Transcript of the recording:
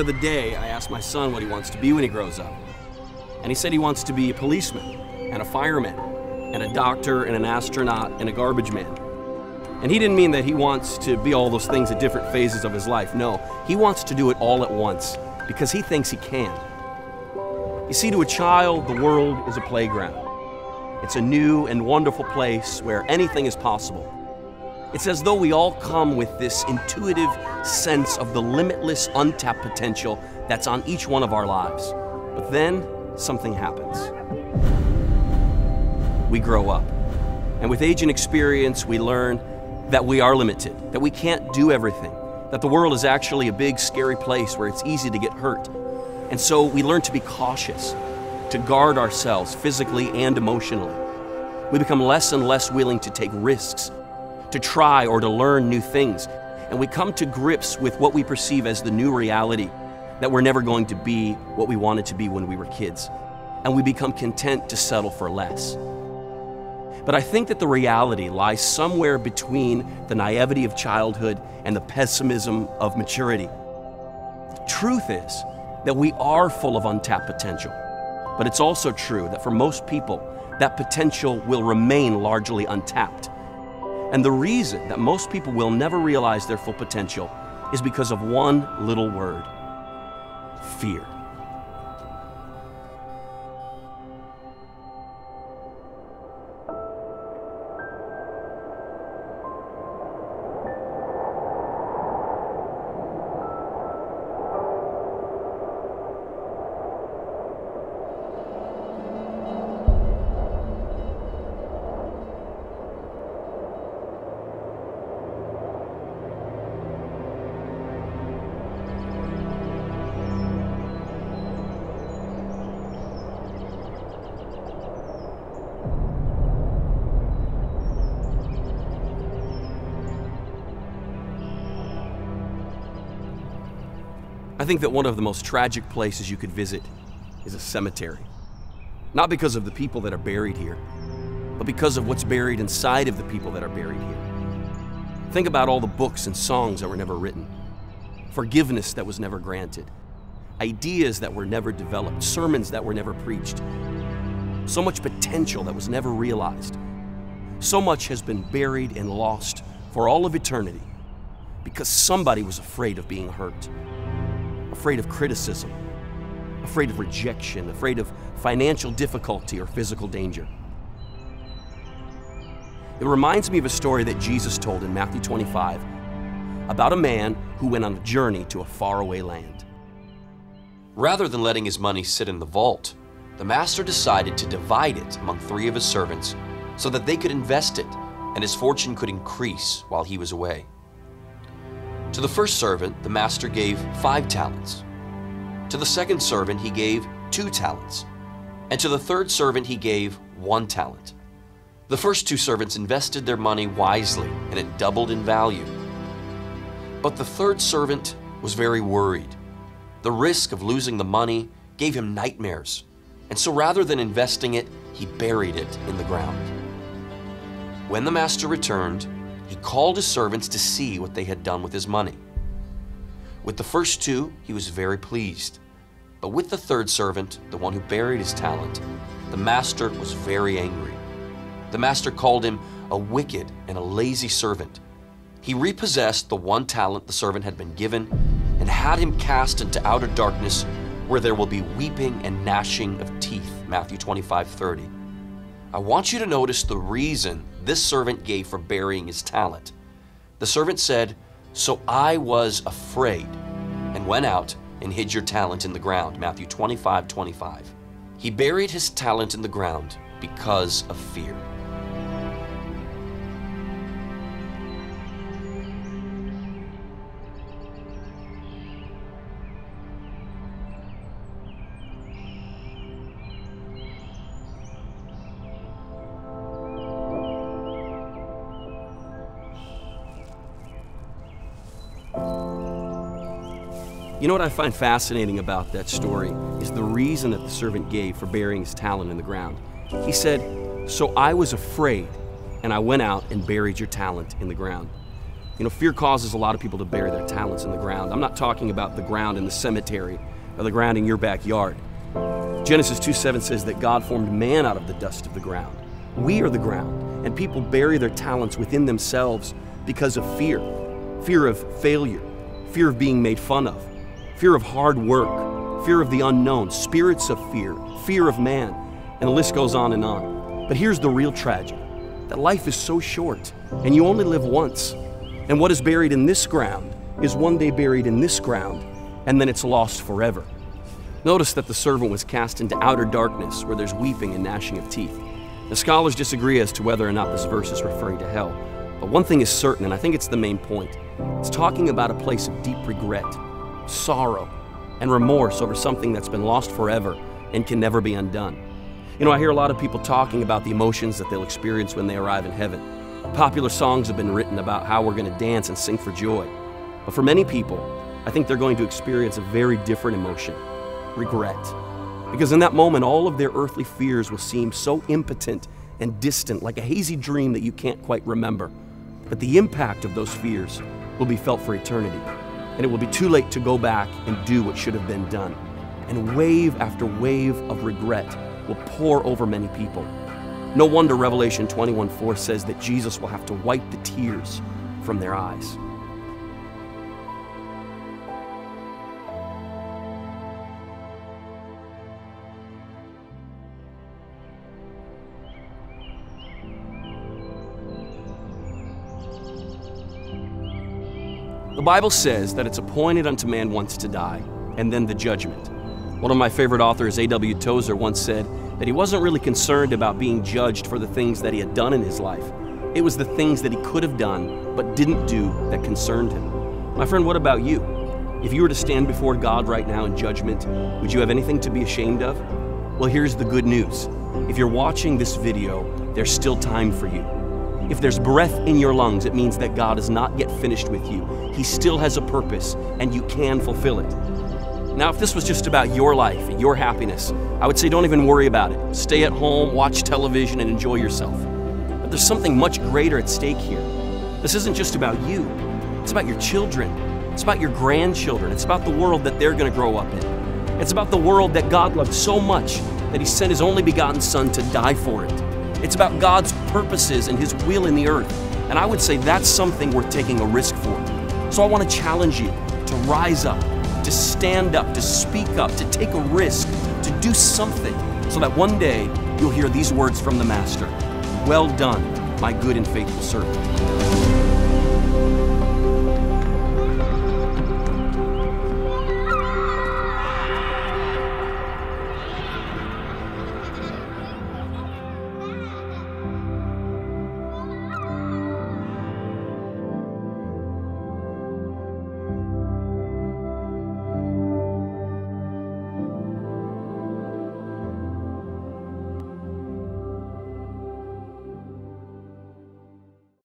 The other day, I asked my son what he wants to be when he grows up. And he said he wants to be a policeman, and a fireman, and a doctor, and an astronaut, and a garbage man. And he didn't mean that he wants to be all those things at different phases of his life. No, he wants to do it all at once, because he thinks he can. You see, to a child, the world is a playground. It's a new and wonderful place where anything is possible. It's as though we all come with this intuitive sense of the limitless, untapped potential that's on each one of our lives. But then, something happens. We grow up, and with age and experience, we learn that we are limited, that we can't do everything, that the world is actually a big, scary place where it's easy to get hurt. And so we learn to be cautious, to guard ourselves physically and emotionally. We become less and less willing to take risks, to try or to learn new things, and we come to grips with what we perceive as the new reality, that we're never going to be what we wanted to be when we were kids, and we become content to settle for less. But I think that the reality lies somewhere between the naivety of childhood and the pessimism of maturity. The truth is that we are full of untapped potential, but it's also true that for most people, that potential will remain largely untapped. And the reason that most people will never realize their full potential is because of one little word: fear. I think that one of the most tragic places you could visit is a cemetery. Not because of the people that are buried here, but because of what's buried inside of the people that are buried here. Think about all the books and songs that were never written, forgiveness that was never granted, ideas that were never developed, sermons that were never preached, so much potential that was never realized. So much has been buried and lost for all of eternity because somebody was afraid of being hurt. Afraid of criticism, afraid of rejection, afraid of financial difficulty or physical danger. It reminds me of a story that Jesus told in Matthew 25 about a man who went on a journey to a faraway land. Rather than letting his money sit in the vault, the master decided to divide it among 3 of his servants so that they could invest it and his fortune could increase while he was away. To the first servant, the master gave 5 talents. To the second servant, he gave 2 talents. And to the third servant, he gave 1 talent. The first 2 servants invested their money wisely, and it doubled in value. But the third servant was very worried. The risk of losing the money gave him nightmares. And so rather than investing it, he buried it in the ground. When the master returned, he called his servants to see what they had done with his money. With the first 2, he was very pleased. But with the third servant, the one who buried his talent, the master was very angry. The master called him a wicked and a lazy servant. He repossessed the 1 talent the servant had been given and had him cast into outer darkness where there will be weeping and gnashing of teeth, Matthew 25:30. I want you to notice the reason this servant gave for burying his talent. The servant said, "So I was afraid, and went out and hid your talent in the ground," Matthew 25:25. He buried his talent in the ground because of fear. You know what I find fascinating about that story is the reason that the servant gave for burying his talent in the ground. He said, "So I was afraid, and I went out and buried your talent in the ground." You know, fear causes a lot of people to bury their talents in the ground. I'm not talking about the ground in the cemetery or the ground in your backyard. Genesis 2:7 says that God formed man out of the dust of the ground. We are the ground, and people bury their talents within themselves because of fear. Fear of failure, fear of being made fun of, fear of hard work, fear of the unknown, spirits of fear, fear of man, and the list goes on and on. But here's the real tragedy, that life is so short, and you only live once. And what is buried in this ground is one day buried in this ground, and then it's lost forever. Notice that the servant was cast into outer darkness where there's weeping and gnashing of teeth. The scholars disagree as to whether or not this verse is referring to hell, but one thing is certain, and I think it's the main point. It's talking about a place of deep regret, sorrow, and remorse over something that's been lost forever and can never be undone. You know, I hear a lot of people talking about the emotions that they'll experience when they arrive in heaven. Popular songs have been written about how we're going to dance and sing for joy. But for many people, I think they're going to experience a very different emotion, regret. Because in that moment, all of their earthly fears will seem so impotent and distant, like a hazy dream that you can't quite remember. But the impact of those fears will be felt for eternity. And it will be too late to go back and do what should have been done. And wave after wave of regret will pour over many people. No wonder Revelation 21:4 says that Jesus will have to wipe the tears from their eyes. The Bible says that it's appointed unto man once to die, and then the judgment. One of my favorite authors, A.W. Tozer, once said that he wasn't really concerned about being judged for the things that he had done in his life. It was the things that he could have done but didn't do that concerned him. My friend, what about you? If you were to stand before God right now in judgment, would you have anything to be ashamed of? Well, here's the good news. If you're watching this video, there's still time for you. If there's breath in your lungs, it means that God is not yet finished with you. He still has a purpose, and you can fulfill it. Now, if this was just about your life and your happiness, I would say don't even worry about it. Stay at home, watch television, and enjoy yourself. But there's something much greater at stake here. This isn't just about you. It's about your children. It's about your grandchildren. It's about the world that they're going to grow up in. It's about the world that God loved so much that He sent His only begotten Son to die for it. It's about God's purposes and His will in the earth. And I would say that's something worth taking a risk for. So I want to challenge you to rise up, to stand up, to speak up, to take a risk, to do something, so that one day you'll hear these words from the Master. Well done, my good and faithful servant.